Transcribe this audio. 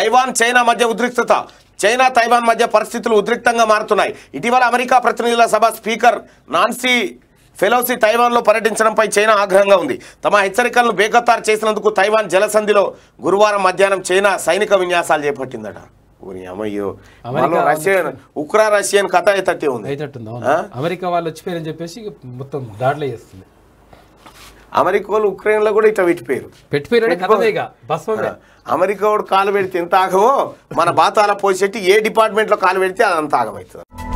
Taiwan China మధ్య ఉద్రిక్తత. China Taiwan మధ్య పరిస్థితులు ఉద్రిక్తంగా మారుతున్నాయి. ఇటీవల అమెరికా ప్రతినిధుల సభ స్పీకర్ నాన్సీ ఫెలోసి తైవాన్లో పర్యటించడంపై చైనా ఆగ్రహంగా ఉంది. తమ హెచ్చరికలను బేఖతారు చేసినందుకు తైవాన్ జలసంధిలో గురువారం మధ్యాహ్నం చైనా సైనిక విన్యాసాలు చేపట్టిందట. ఉక్రా రష్యన్ కథ అయితే ఉంది. అమెరికా వాళ్ళు వచ్చిపోయారని చెప్పేసి మొత్తం దాడులు చేస్తుంది. అమెరికా వాళ్ళు ఉక్రెయిన్ లో కూడా ఇట్లా పెట్టిపోయారు. అమెరికా వాడు కాలు పెడితే ఎంత ఆగమో, మన బాతాల పోసేటి ఏ డిపార్ట్మెంట్ లో కాలు పెడితే అదంత ఆగమవుతుంది.